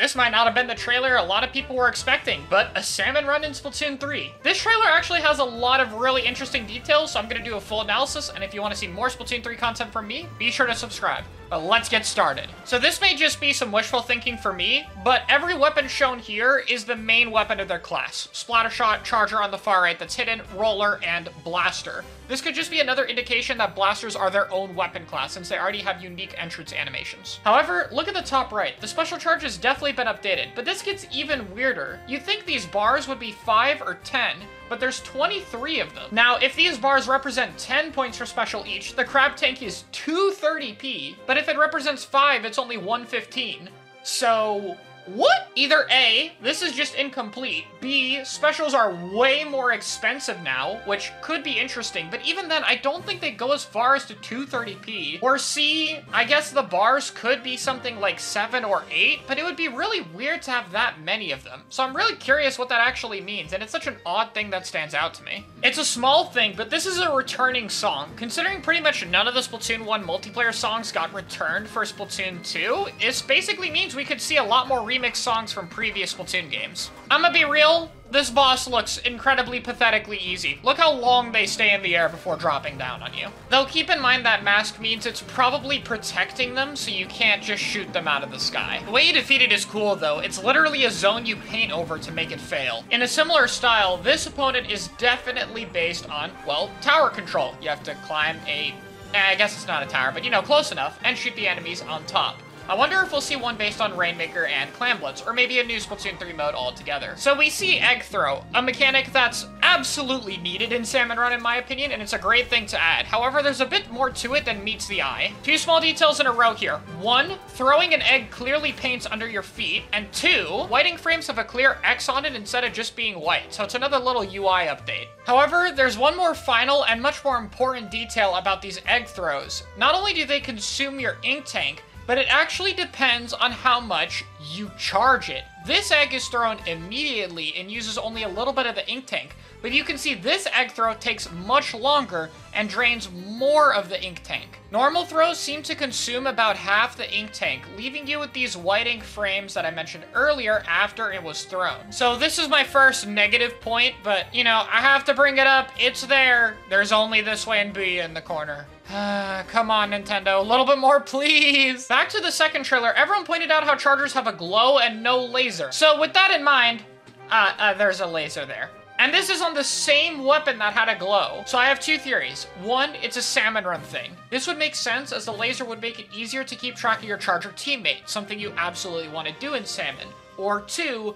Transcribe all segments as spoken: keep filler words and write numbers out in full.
This might not have been the trailer a lot of people were expecting, but a Salmon Run in Splatoon three. This trailer actually has a lot of really interesting details, so I'm gonna do a full analysis, and if you want to see more Splatoon three content from me, be sure to subscribe. But let's get started. So this may just be some wishful thinking for me, but every weapon shown here is the main weapon of their class. Splattershot, Charger on the far right that's hidden, Roller, and Blaster. This could just be another indication that Blasters are their own weapon class, since they already have unique entrance animations. However, look at the top right. The special charge has definitely been updated, but this gets even weirder. You'd think these bars would be five or ten, but there's twenty-three of them. Now, if these bars represent ten points for special each, the crab tank is two thirty p, but if it represents five, it's only one fifteen. So... what? Either A, this is just incomplete, B, specials are way more expensive now, which could be interesting, but even then, I don't think they go as far as to two thirty p, or C, I guess the bars could be something like seven or eight, but it would be really weird to have that many of them, so I'm really curious what that actually means, and it's such an odd thing that stands out to me. It's a small thing, but this is a returning song. Considering pretty much none of the Splatoon one multiplayer songs got returned for Splatoon two, this basically means we could see a lot more remix songs from previous Splatoon games. I'm gonna be real, this boss looks incredibly pathetically easy. Look how long they stay in the air before dropping down on you. Though keep in mind that mask means it's probably protecting them, so you can't just shoot them out of the sky. The way you defeat it is cool though. It's literally a zone you paint over to make it fail. In a similar style, this opponent is definitely based on, well, tower control. You have to climb a, I guess it's not a tower, but you know, close enough, and shoot the enemies on top. I wonder if we'll see one based on Rainmaker and Clam Blitz, or maybe a new Splatoon three mode altogether. So we see Egg Throw, a mechanic that's absolutely needed in Salmon Run in my opinion, and it's a great thing to add. However, there's a bit more to it than meets the eye. Two small details in a row here. One, throwing an egg clearly paints under your feet, and two, whiting frames have a clear X on it instead of just being white, so it's another little U I update. However, there's one more final and much more important detail about these egg throws. Not only do they consume your ink tank, but it actually depends on how much you charge it. This egg is thrown immediately and uses only a little bit of the ink tank, but you can see this egg throw takes much longer and drains more of the ink tank. Normal throws seem to consume about half the ink tank, leaving you with these whiting frames that I mentioned earlier after it was thrown. So this is my first negative point, but you know, I have to bring it up. It's there. There's only this way and B in the corner. Uh, come on, Nintendo. A little bit more, please. Back to the second trailer, everyone pointed out how chargers have a glow and no laser. So with that in mind, uh, uh, there's a laser there. And this is on the same weapon that had a glow. So I have two theories. One, it's a Salmon Run thing. This would make sense as the laser would make it easier to keep track of your charger teammate, something you absolutely want to do in Salmon. Or two,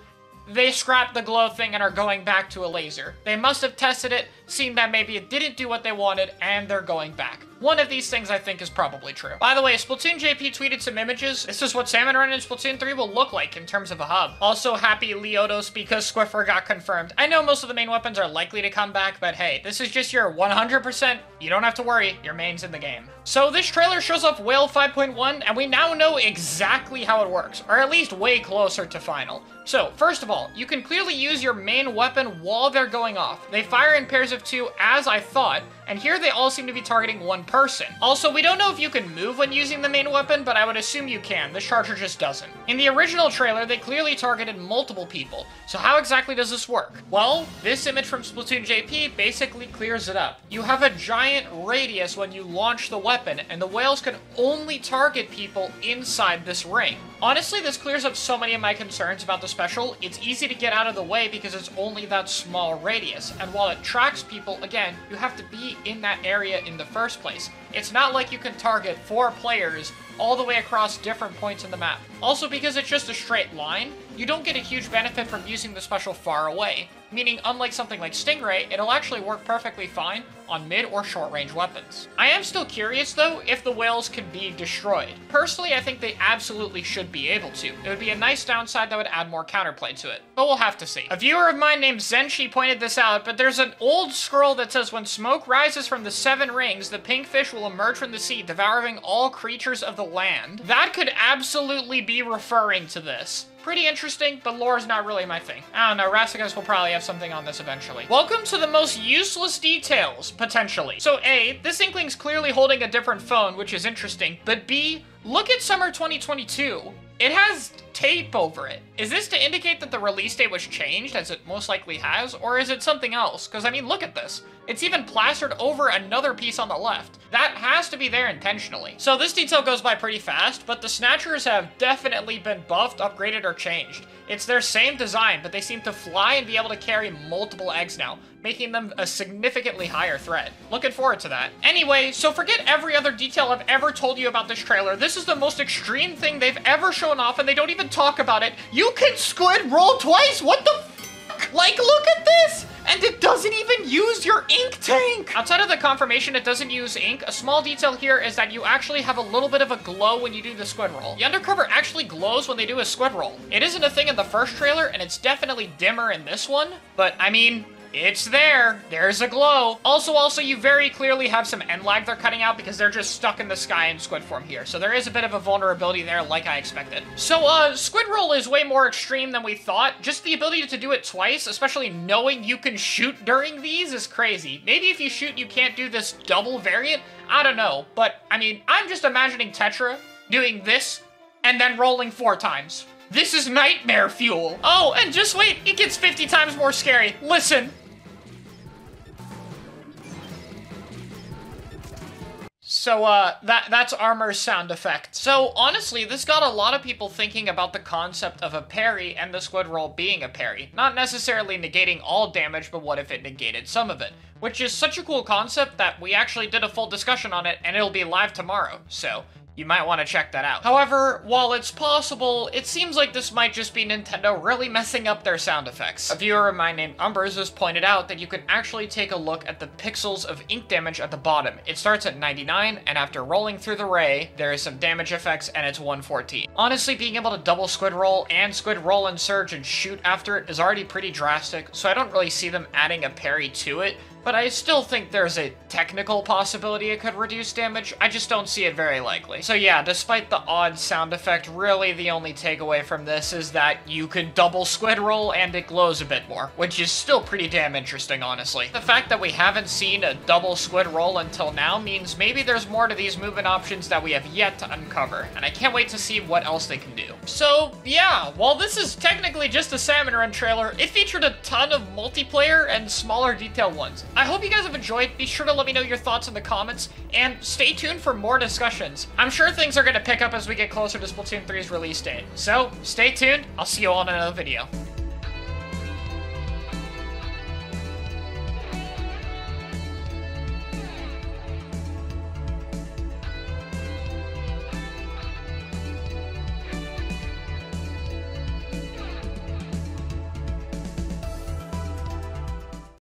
they scrapped the glow thing and are going back to a laser. They must have tested it, seen that maybe it didn't do what they wanted, and they're going back. One of these things I think is probably true. By the way, Splatoon J P tweeted some images. This is what Salmon Run in Splatoon three will look like in terms of a hub. Also, happy Leodos because Squiffer got confirmed. I know most of the main weapons are likely to come back, but hey, this is just your one hundred percent. You don't have to worry, your main's in the game. So this trailer shows off Whale five point one, and we now know exactly how it works, or at least way closer to final. So, first of all, you can clearly use your main weapon while they're going off. They fire in pairs of two, as I thought, and here they all seem to be targeting one person. Also, we don't know if you can move when using the main weapon, but I would assume you can. The charger just doesn't. In the original trailer, they clearly targeted multiple people. So how exactly does this work? Well, this image from Splatoon J P basically clears it up. You have a giant radius when you launch the weapon, and the whales can only target people inside this ring. Honestly, this clears up so many of my concerns about the special. It's easy to get out of the way because it's only that small radius, and while it tracks people, again, you have to be in that area in the first place. It's not like you can target four players all the way across different points in the map. Also, because it's just a straight line, you don't get a huge benefit from using the special far away, meaning unlike something like Stingray, it'll actually work perfectly fine on mid or short range weapons. I am still curious though if the whales can be destroyed. Personally, I think they absolutely should be able to. It would be a nice downside that would add more counterplay to it, but we'll have to see. A viewer of mine named Zenshi pointed this out, but there's an old scroll that says when smoke rises from the seven rings, the pink fish will emerge from the sea, devouring all creatures of the land. That could absolutely be referring to this. Pretty interesting, but lore's not really my thing. I don't know, Rassikas will probably have something on this eventually. Welcome to the most useless details, potentially. So A, this Inkling's clearly holding a different phone, which is interesting, but B, look at summer twenty twenty-two. It has tape over it. Is this to indicate that the release date was changed, as it most likely has, or is it something else? Because, I mean, look at this. It's even plastered over another piece on the left. That has to be there intentionally. So this detail goes by pretty fast, but the Snatchers have definitely been buffed, upgraded, or changed. It's their same design, but they seem to fly and be able to carry multiple eggs now, making them a significantly higher threat. Looking forward to that. Anyway, so forget every other detail I've ever told you about this trailer. This is the most extreme thing they've ever shown off, and they don't even talk about it. You can squid roll twice? What the f***? Like, look at this! And it doesn't even use your ink tank! Outside of the confirmation it doesn't use ink, a small detail here is that you actually have a little bit of a glow when you do the squid roll. The undercover actually glows when they do a squid roll. It isn't a thing in the first trailer, and it's definitely dimmer in this one, but I mean, it's there. There's a glow. Also, also, you very clearly have some end lag they're cutting out because they're just stuck in the sky in squid form here. So there is a bit of a vulnerability there like I expected. So, uh, squid roll is way more extreme than we thought. Just the ability to do it twice, especially knowing you can shoot during these, is crazy. Maybe if you shoot, you can't do this double variant? I don't know. But, I mean, I'm just imagining Tetra doing this and then rolling four times. This is nightmare fuel. Oh, and just wait. It gets fifty times more scary. Listen. So, uh, that, that's Armor's sound effect. So, honestly, this got a lot of people thinking about the concept of a parry and the squid roll being a parry. Not necessarily negating all damage, but what if it negated some of it? Which is such a cool concept that we actually did a full discussion on it, and it'll be live tomorrow, so you might want to check that out. However, while it's possible, it seems like this might just be Nintendo really messing up their sound effects. A viewer of mine named Umbers has pointed out that you can actually take a look at the pixels of ink damage at the bottom. It starts at ninety-nine, and after rolling through the ray, there is some damage effects, and it's one fourteen. Honestly, being able to double squid roll and squid roll and surge and shoot after it is already pretty drastic, so I don't really see them adding a parry to it. But I still think there's a technical possibility it could reduce damage. I just don't see it very likely. So yeah, despite the odd sound effect, really the only takeaway from this is that you can double squid roll and it glows a bit more, which is still pretty damn interesting, honestly. The fact that we haven't seen a double squid roll until now means maybe there's more to these movement options that we have yet to uncover, and I can't wait to see what else they can do. So yeah, while this is technically just a Salmon Run trailer, it featured a ton of multiplayer and smaller detail ones. I hope you guys have enjoyed. Be sure to let me know your thoughts in the comments, and stay tuned for more discussions. I'm sure things are going to pick up as we get closer to Splatoon three's release date. So, stay tuned. I'll see you all in another video.